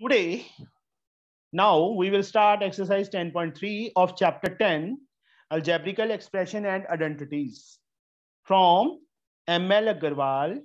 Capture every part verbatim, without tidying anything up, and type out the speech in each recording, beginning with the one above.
Today, now we will start exercise ten point three of chapter ten, algebraical expression and identities, from M L Aggarwal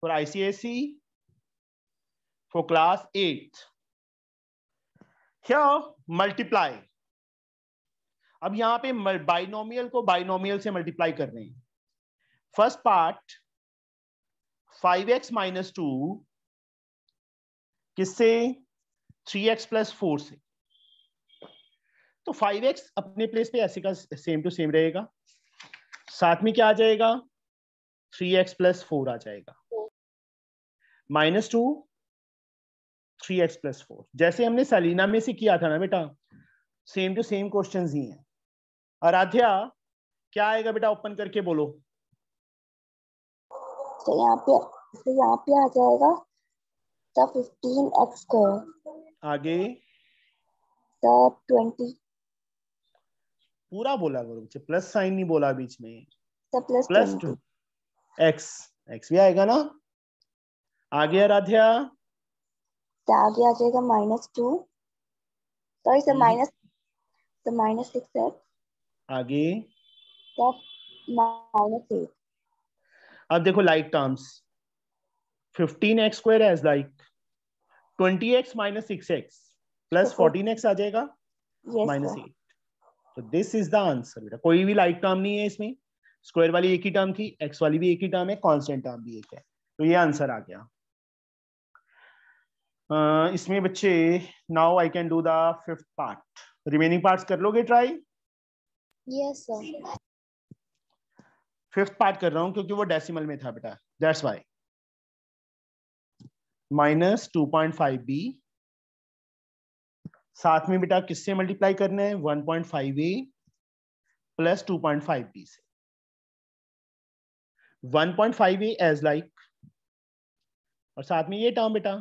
for I C S E for class eight. Here multiply. अब यहाँ पे binomial को binomial से multiply कर रहे हैं. First part five x minus two किससे, three x plus four से. तो फाइव एक्स अपने प्लेस पे ऐसे का सेम टू सेम रहेगा, साथ में क्या आ जाएगा, थ्री एक्स प्लस फोर आ जाएगा. Minus two three x plus four, जैसे हमने सेलिना में से किया था ना बेटा, सेम टू सेम क्वेश्चंस ही हैं. आराध्या क्या आएगा बेटा, ओपन करके बोलो. तो यहाँ पे तो यहाँ पे आ जाएगा तो फिफ्टीन एक्स को, आगे तो ट्वेंटी. पूरा बोला करो बच्चे, प्लस साइन नहीं बोला बीच में. तो plus plus two x x भी आएगा ना. आगे आराध्या, तो आगे आ जाएगा minus two, sorry sir minus तो माइनस सिक्स एक्स, आगे तो माइनस एट. अब देखो like terms, fifteen x square as like twenty x minus six x plus fourteen x आ जाएगा माइनस एट. तो दिस इज द आंसर बेटा, कोई भी लाइक टर्म नहीं है इसमें. स्क्वायर वाली एक ही टर्म थी, एक्स वाली भी एक ही टर्म है, कांस्टेंट टर्म भी एक है. तो ये आंसर आ गया. uh, इसमें बच्चे now I can do the fifth part. Remaining parts कर लोगे try? Yes sir. Fifth part कर रहा हूं क्योंकि वो डेसिमल में था बेटा, that's why. Minus two point five B, साथ में बेटा किससे मल्टीप्लाई करना है, one point five A plus two point five B से. One point five A as like, और साथ में ये टर्म बेटा,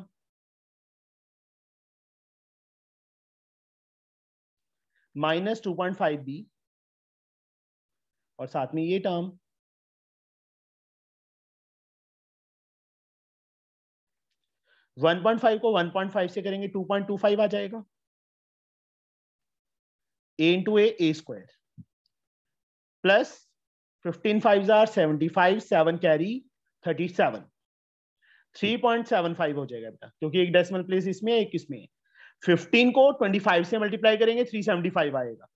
minus two point five B, और साथ में ये टर्म. वन पॉइंट फाइव को वन पॉइंट फाइव से करेंगे, टू पॉइंट टू फाइव आ जाएगा. a into a, a square plus fifteen fives are seventy five, seven carry thirty seven, three point seven five हो जाएगा बेटा, क्योंकि एक डेसिमल प्लेस इसमें है एक इसमें. फिफ्टीन को ट्वेंटी फाइव से मल्टीप्लाई करेंगे, थ्री सेवेंटी फाइव आएगा.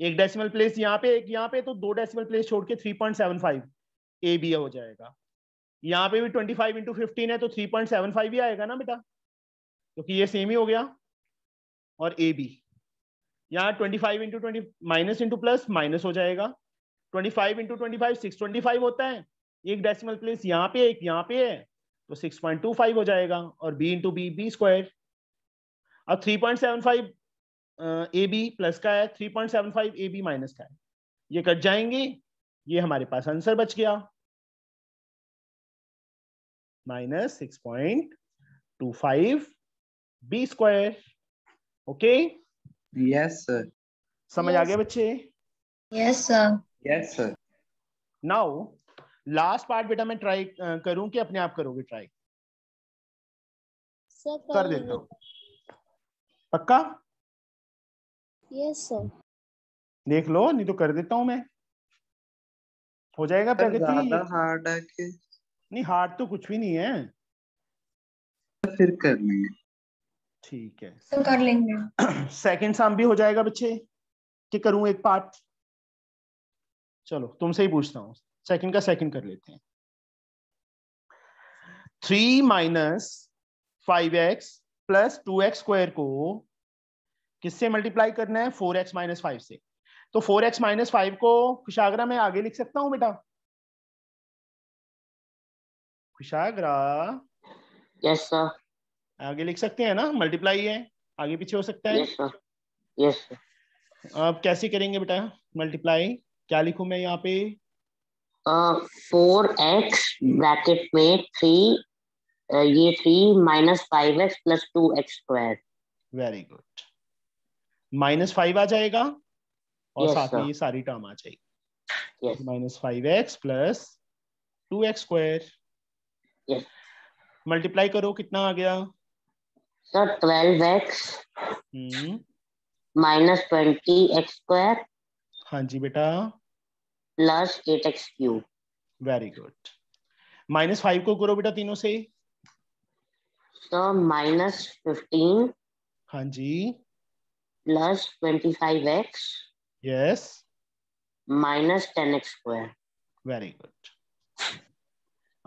एक डेसिमल प्लेस यहाँ पे, एक यहाँ पे, तो दो डेसिमल प्लेस छोड़ के three point seven five A B हो जाएगा. यहाँ पे भी ट्वेंटी फाइव इंटू फिफ्टीन है तो थ्री पॉइंट सेवन फाइव ही आएगा ना बेटा, क्योंकि तो ये सेम ही हो गया. और ए बी यहाँ twenty five into twenty minus into plus minus हो जाएगा. Twenty five into twenty five six twenty five होता है. एक डेसिमल प्लेस यहाँ पे, एक यहाँ पे है, तो सिक्स पॉइंट टू फाइव हो जाएगा. और B into B, B square. अब three point seven five A B plus का है, three point seven five A B minus का है, ये कट जाएंगे. ये हमारे पास आंसर बच गया minus six point two five B square. Okay, yes sir. समझ yes. आ गया बच्चे? Yes sir. Yes sir. Now last part बेटा मैं ट्राई करूं कि अपने आप करोगे ट्राई? सर कर देता हूं, पक्का? Yes sir. देख लो, नहीं तो कर देता हूं मैं, हो जाएगा. ज़्यादा हार्ड है कि नहीं? हार्ड तो कुछ भी नहीं है, फिर कर लेंगे. ठीक है सर, कर लेंगे. सेकंड सम भी हो जाएगा बच्चे, कि करूं एक पार्ट? चलो तुमसे ही पूछता हूं, सेकंड का सेकंड कर लेते हैं. Three minus five x plus two x square को किससे मल्टीप्लाई करना है, फोर एक्स माइनस फाइव से. तो फोर एक्स माइनस फाइव को कुशाग्रा में आगे लिख सकता हूं बेटा? Kushagra, yes sir. आगे लिख सकते हैं ना, मल्टीप्लाई है, आगे पीछे हो सकता है. Yes sir. Yes sir. अब कैसे करेंगे बेटा मल्टीप्लाई? क्या लिखूं मैं यहाँ पे? फोर एक्स ब्रैकेट में थ्री, ये three minus five x plus two x square. Very good. Minus five आ जाएगा और yes, साथ में ये सारी टर्म आ जाएगी. Minus five x plus two x square. Multiply करो कितना आ गया sir? Twelve x minus twenty x square. हाँ जी बेटा, plus eight x cube. Very good. Minus five को करो बेटा तीनों से, तो माइनस फिफ्टीन। हाँ जी, plus twenty five x. Yes, minus ten x square. Very good.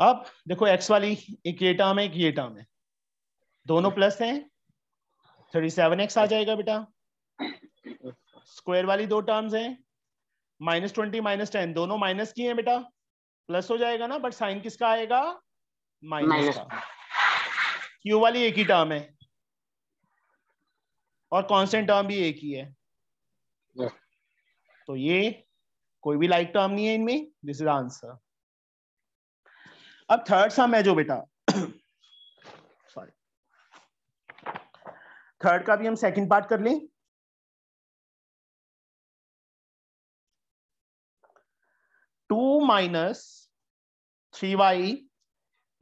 अब देखो एक्स वाली एक ये टर्म है एक ये टर्म है, दोनों प्लस हैं, थर्टी सेवन एक्स आ जाएगा बेटा। स्क्वायर वाली दो टर्म्स हैं, माइनस ट्वेंटी माइनस टेन, दोनों माइनस की हैं बेटा, प्लस हो जाएगा ना, बट साइन किसका आएगा? माइनस का। क्यू वाली एक ही टर्म है और कांस्टेंट टर्म भी एक ही है, तो ये कोई भी लाइक टर्म नहीं है इनमें। This is answer. अब थर्ड सम है जो बेटा, सॉरी, थर्ड का भी हम सेकंड पार्ट कर लें। Two minus three y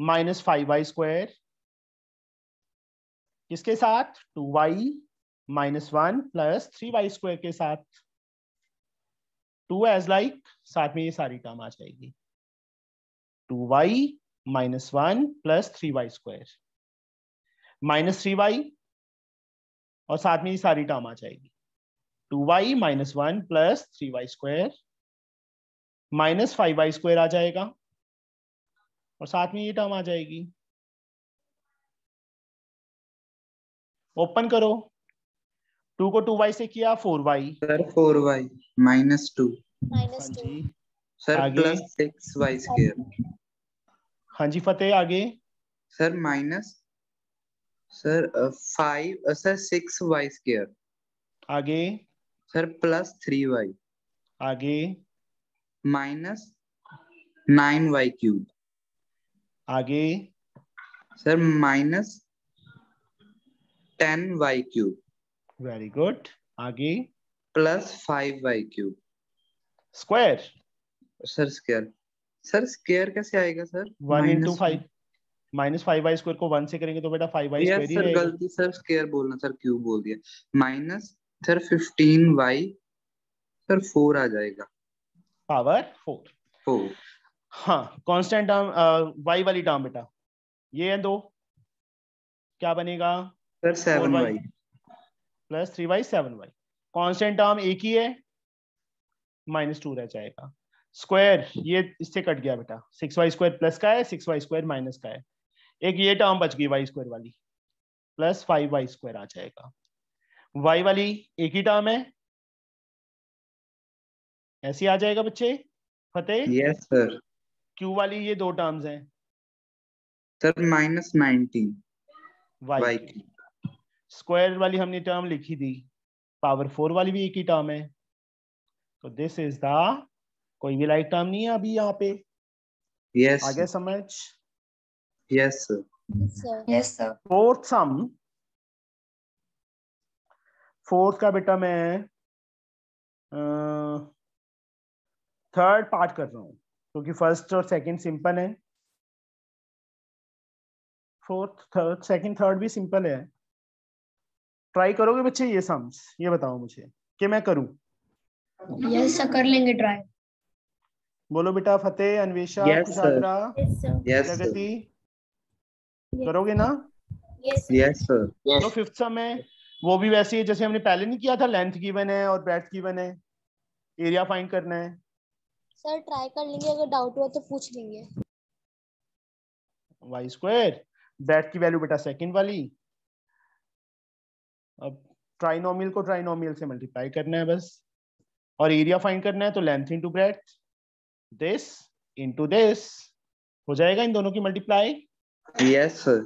minus five y square, किसके साथ? Two y minus one plus three y square के साथ। टू एज लाइक, साथ में ये सारी टर्म आ जाएगी, two y minus one plus three y square minus three y, और साथ में ये सारी टर्म आ जाएगी, two y minus one plus three y square minus five y square आ जाएगा, और साथ में ये टर्म आ जाएगी। ओपन करो, टू को टू वाई से किया four y, four y minus two minus two sir plus six y square. हाँ जी फतेह, आगे sir minus sir five sir six y square. आगे सर प्लस थ्री वाई। आगे माइनस नाइन वाई क्यूब। आगे sir minus ten y cube. Very good. आगे plus five y cube square. Sir square sir square कैसे आएगा sir? One into five, minus five y square को one से करेंगे तो बेटा फाइव वाई स्क्वायर ही रहेगा। गलती सर स्क्वायर बोलना, सर क्यूब बोल दिया। Minus sir fifteen y sir four आ जाएगा, पावर फोर फोर। हाँ, कांस्टेंट टर्म वाई वाली टर्म बेटा ये है दो, क्या बनेगा sir? Seven y plus three y seven y. Constant term एक ही है, माइनस टू रह जाएगा। स्क्वायर ये इससे कट गया बेटा, सिक्स वाई स्क्वायर प्लस का है, सिक्स वाई स्क्वायर माइनस का है, एक ये टर्म बच गई वाई स्क्वायर वाली, प्लस फाइव वाई स्क्वायर आ जाएगा। वाई वाली एक ही टर्म है, ऐसी आ जाएगा बच्चे। फतेह यस सर। क्यू वाली ये दो टर्म्स हैं sir, minus nineteen y. Square वाली हमने टर्म लिखी दी, पावर फोर वाली भी एक ही टर्म है, तो दिस इज द, कोई भी लाइक टर्म नहीं है अभी यहाँ पे। yes. आगे समझ। Yes sir yes sir. Fourth sum, fourth का बेटा मैं थर्ड uh, पार्ट कर रहा हूँ क्योंकि फर्स्ट और सेकंड सिंपल है, फोर्थ थर्ड सेकंड थर्ड भी सिंपल है। ट्राई करोगे बच्चे ये सम्स? ये बताओ मुझे कि मैं करूँ? यस सर, कर लेंगे ट्राई। बोलो बेटा फतेह, अन्वेषा, साधना, प्रगति, करोगे ना? Yes yes sir. तो फिफ्थ सम है वो भी वैसे ही जैसे हमने पहले नहीं किया था, लेंथ गिवन है और ब्रेड्थ गिवन है, एरिया फाइंड करना है। सर ट्राई कर लेंगे, अगर डाउट हो तो पूछ लेंगे। वाई स्क्वायर, ब्रेड्थ की वैल्यू बेटा सेकंड वाली। अब ट्राइनोमियल को ट्राइनोमियल से मल्टीप्लाई करना है बस, और एरिया फाइंड करना है, तो length into breadth, this into this हो जाएगा इन दोनों की मल्टीप्लाई। Yes sir.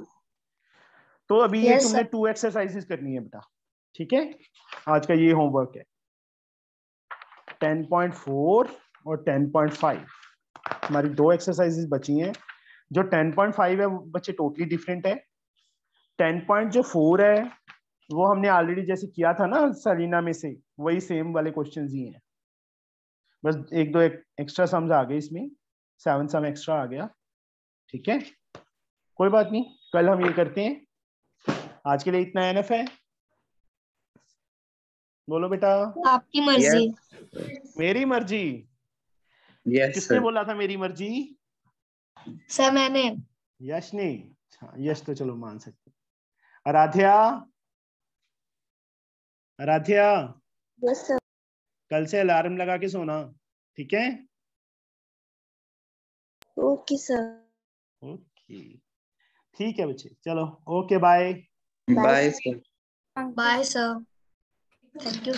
तो अभी yes, ये तुमने टू एक्सरसाइजेस करनी है बेटा, ठीक है? आज का ये होमवर्क है। टेन पॉइंट फोर और टेन पॉइंट फाइव हमारी दो एक्सरसाइजेस बची हैं। जो टेन पॉइंट फाइव है वो बच्चे टोटली डिफरेंट है। टेन पॉइंट फोर है वो हमने ऑलरेडी जैसे किया था ना सलीना में से, वही सेम वाले क्वेश्चन ही हैं, बस एक दो एक, एक्स्ट्रा सम्स आ गए इसमें, सेवन सम एक्स्ट्रा आ गया, ठीक है? कोई बात नहीं। कल हम ये करते हैं। आज के लिए इतना एनफ है। बोलो बेटा, आपकी मर्जी। yes. मेरी मर्जी। yes, किसने बोला था मेरी मर्जी? सर मैंने। यश ने। यश तो चलो मान सकते। आराध्या, आराध्या yes, कल से अलार्म लगा के सोना, ठीक है? Okay sir. ओके ठीक है बच्चे, चलो okay, bye bye sir. Bye sir, thank you.